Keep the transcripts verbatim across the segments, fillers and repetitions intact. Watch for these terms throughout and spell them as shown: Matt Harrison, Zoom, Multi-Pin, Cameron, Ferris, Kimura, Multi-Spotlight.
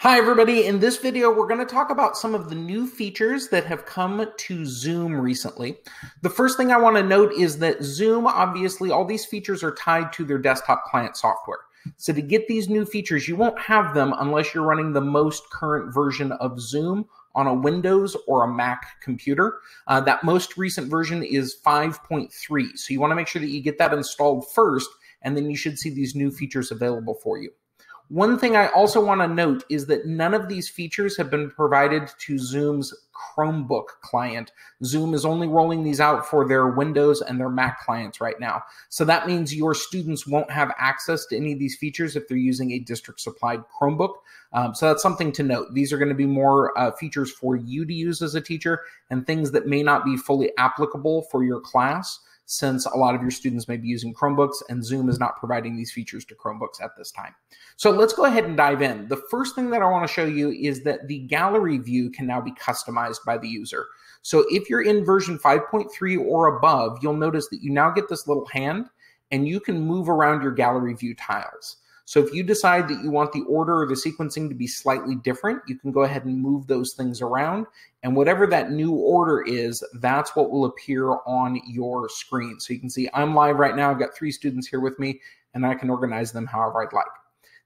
Hi everybody, in this video we're going to talk about some of the new features that have come to Zoom recently. The first thing I want to note is that Zoom, obviously all these features are tied to their desktop client software. So to get these new features, you won't have them unless you're running the most current version of Zoom on a Windows or a Mac computer. Uh, that most recent version is five point three, so you want to make sure that you get that installed first, and then you should see these new features available for you. One thing I also want to note is that none of these features have been provided to Zoom's Chromebook client. Zoom is only rolling these out for their Windows and their Mac clients right now. So that means your students won't have access to any of these features if they're using a district-supplied Chromebook. Um, so that's something to note. These are going to be more uh, features for you to use as a teacher and things that may not be fully applicable for your class, since a lot of your students may be using Chromebooks and Zoom is not providing these features to Chromebooks at this time. So let's go ahead and dive in. The first thing that I want to show you is that the gallery view can now be customized by the user. So if you're in version five point three or above, you'll notice that you now get this little hand and you can move around your gallery view tiles. So if you decide that you want the order or the sequencing to be slightly different, you can go ahead and move those things around. And whatever that new order is, that's what will appear on your screen. So you can see I'm live right now. I've got three students here with me, and I can organize them however I'd like.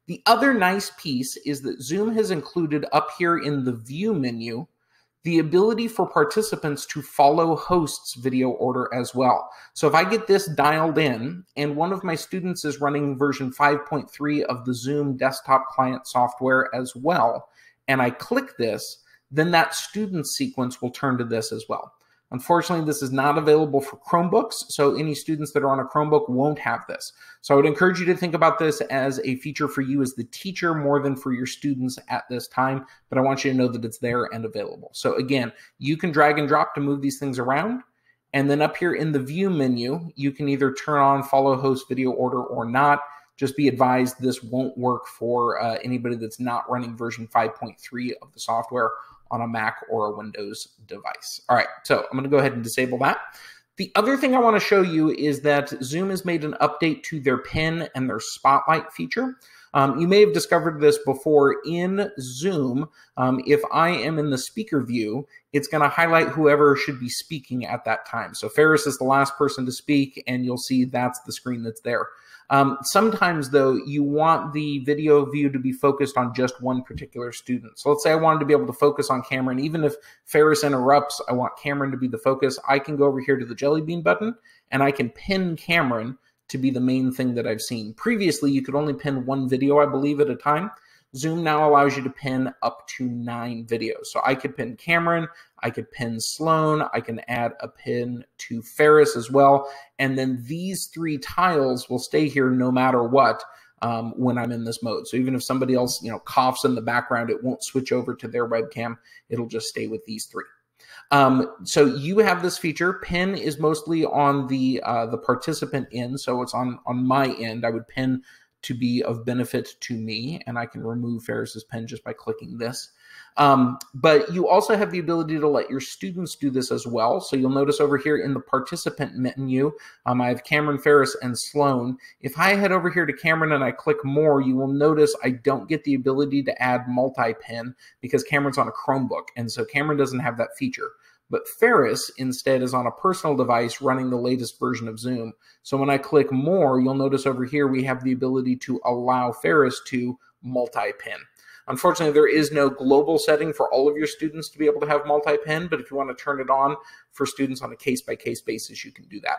The other nice piece is that Zoom has included up here in the view menu the ability for participants to follow hosts' video order as well. So if I get this dialed in and one of my students is running version five point three of the Zoom desktop client software as well, and I click this, then that student sequence will turn to this as well. Unfortunately, this is not available for Chromebooks, so any students that are on a Chromebook won't have this. So I would encourage you to think about this as a feature for you as the teacher more than for your students at this time, but I want you to know that it's there and available. So again, you can drag and drop to move these things around, and then up here in the view menu, you can either turn on follow host video order or not. Just be advised this won't work for uh, anybody that's not running version five point three of the software on a Mac or a Windows device. All right, so I'm going to go ahead and disable that. The other thing I want to show you is that Zoom has made an update to their pin and their spotlight feature. Um, you may have discovered this before in Zoom. Um, if I am in the speaker view, it's going to highlight whoever should be speaking at that time. So Ferris is the last person to speak, and you'll see that's the screen that's there. Um, sometimes, though, you want the video view to be focused on just one particular student. So let's say I wanted to be able to focus on Cameron. Even if Ferris interrupts, I want Cameron to be the focus. I can go over here to the jelly bean button, and I can pin Cameron to be the main thing that I've seen. Previously, you could only pin one video, I believe, at a time. Zoom now allows you to pin up to nine videos. So I could pin Cameron, I could pin Sloane, I can add a pin to Ferris as well. And then these three tiles will stay here no matter what um, when I'm in this mode. So even if somebody else, you know, coughs in the background, it won't switch over to their webcam. It'll just stay with these three. Um, so you have this feature. Pin is mostly on the uh, the participant end. So it's on, on my end. I would pin to be of benefit to me, and I can remove Ferris's pin just by clicking this. Um, but you also have the ability to let your students do this as well. So you'll notice over here in the participant menu, um, I have Cameron, Ferris, and Sloane. If I head over here to Cameron and I click more, you will notice I don't get the ability to add multi-pin because Cameron's on a Chromebook, and so Cameron doesn't have that feature. But Ferris instead is on a personal device running the latest version of Zoom. So when I click more, you'll notice over here we have the ability to allow Ferris to multi-pin. Unfortunately, there is no global setting for all of your students to be able to have multi-pin, but if you want to turn it on for students on a case-by-case basis, you can do that.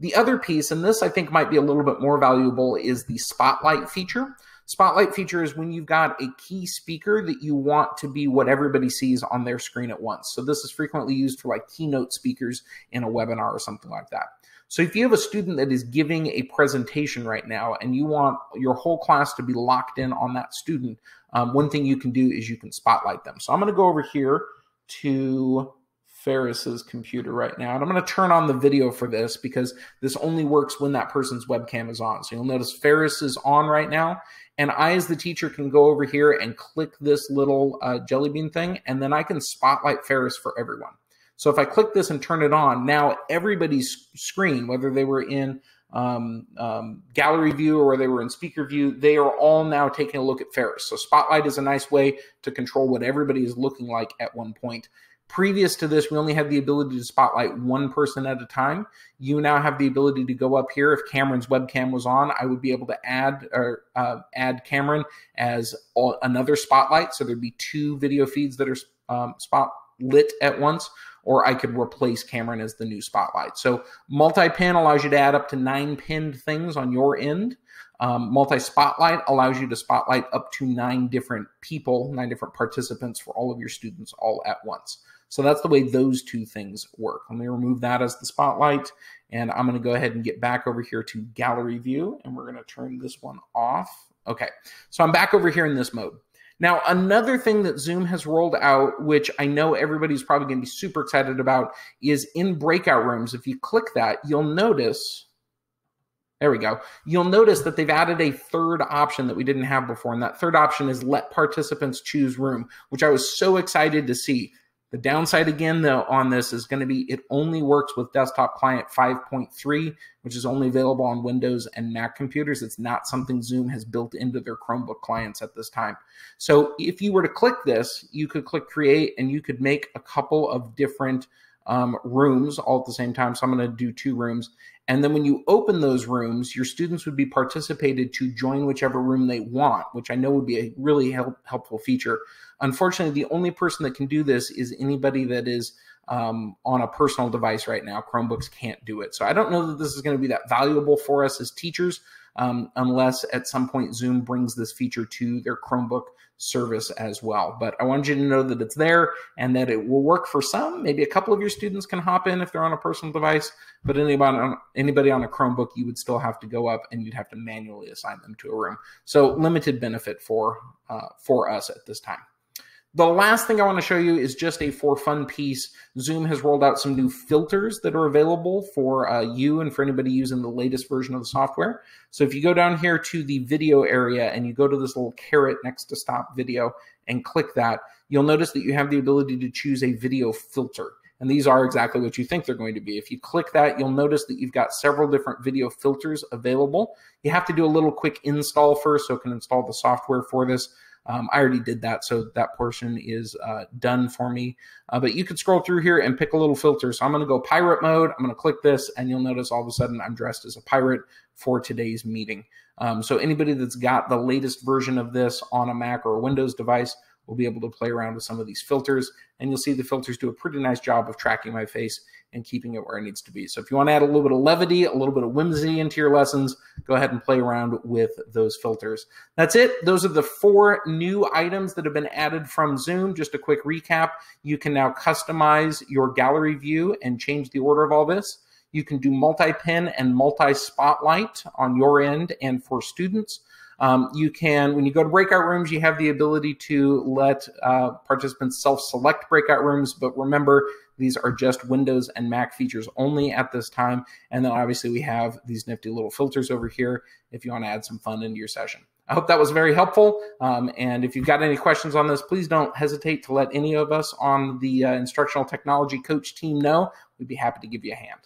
The other piece, and this I think might be a little bit more valuable, is the spotlight feature. Spotlight feature is when you've got a key speaker that you want to be what everybody sees on their screen at once. So this is frequently used for like keynote speakers in a webinar or something like that. So if you have a student that is giving a presentation right now and you want your whole class to be locked in on that student, um, one thing you can do is you can spotlight them. So I'm going to go over here to Ferris's computer right now, and I'm going to turn on the video for this because this only works when that person's webcam is on. So you'll notice Ferris is on right now, and I as the teacher can go over here and click this little uh, jelly bean thing, and then I can spotlight Ferris for everyone. So if I click this and turn it on, now everybody's screen, whether they were in um, um, gallery view or they were in speaker view, they are all now taking a look at Ferris. So Spotlight is a nice way to control what everybody is looking like at one point. Previous to this, we only had the ability to spotlight one person at a time. You now have the ability to go up here. If Cameron's webcam was on, I would be able to add or uh, add Cameron as all, another spotlight. So there'd be two video feeds that are um, spotlit at once, or I could replace Cameron as the new spotlight. So multi-pin allows you to add up to nine pinned things on your end. Um, multi-spotlight allows you to spotlight up to nine different people, nine different participants for all of your students all at once. So that's the way those two things work. Let me remove that as the spotlight, and I'm going to go ahead and get back over here to gallery view, and we're going to turn this one off. Okay, so I'm back over here in this mode. Now, another thing that Zoom has rolled out, which I know everybody's probably going to be super excited about, is in breakout rooms. If you click that, you'll notice, there we go, you'll notice that they've added a third option that we didn't have before, and that third option is let participants choose room, which I was so excited to see. The downside again, though, on this is going to be it only works with desktop client five point three, which is only available on Windows and Mac computers. It's not something Zoom has built into their Chromebook clients at this time. So if you were to click this, you could click create and you could make a couple of different um, rooms all at the same time. So I'm going to do two rooms. And then when you open those rooms, your students would be participated to join whichever room they want, which I know would be a really help, helpful feature. Unfortunately, the only person that can do this is anybody that is um, on a personal device right now. Chromebooks can't do it. So I don't know that this is going to be that valuable for us as teachers, um, unless at some point Zoom brings this feature to their Chromebook service as well. But I want you to know that it's there and that it will work for some. Maybe a couple of your students can hop in if they're on a personal device, but anybody on, anybody on a Chromebook, you would still have to go up and you'd have to manually assign them to a room. So limited benefit for, uh, for us at this time. The last thing I want to show you is just a for fun piece. Zoom has rolled out some new filters that are available for uh, you and for anybody using the latest version of the software. So if you go down here to the video area and you go to this little carrot next to stop video and click that, you'll notice that you have the ability to choose a video filter. And these are exactly what you think they're going to be. If you click that, you'll notice that you've got several different video filters available. You have to do a little quick install first so it can install the software for this. Um, I already did that, so that portion is uh, done for me. Uh, but you could scroll through here and pick a little filter. So I'm going to go pirate mode. I'm going to click this, and you'll notice all of a sudden I'm dressed as a pirate for today's meeting. Um, so anybody that's got the latest version of this on a Mac or a Windows device will be able to play around with some of these filters. And you'll see the filters do a pretty nice job of tracking my face and keeping it where it needs to be. So if you want to add a little bit of levity, a little bit of whimsy into your lessons, go ahead and play around with those filters. That's it. Those are the four new items that have been added from Zoom. Just a quick recap. You can now customize your gallery view and change the order of all this. You can do multi-pin and multi-spotlight on your end and for students. Um, you can, when you go to breakout rooms, you have the ability to let uh, participants self-select breakout rooms. But remember, these are just Windows and Mac features only at this time. And then obviously we have these nifty little filters over here if you want to add some fun into your session. I hope that was very helpful. Um, and if you've got any questions on this, please don't hesitate to let any of us on the uh, Instructional Technology Coach team know. We'd be happy to give you a hand.